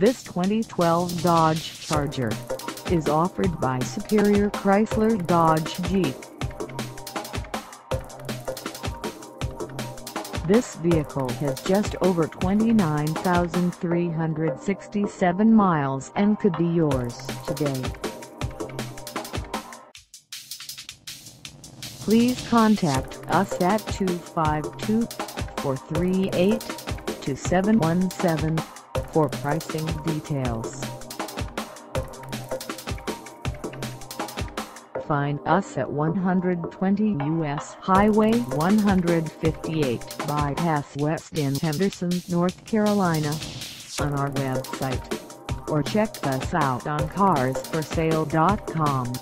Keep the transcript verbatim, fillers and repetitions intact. This twenty twelve Dodge Charger is offered by Superior Chrysler Dodge Jeep. This vehicle has just over twenty-nine thousand three hundred sixty-seven miles and could be yours today. Please contact us at two five two, four three eight, two seven one seven for pricing details. Find us at one twenty U S Highway one fifty-eight Bypass West in Henderson, North Carolina, on our website, or check us out on cars for sale dot com.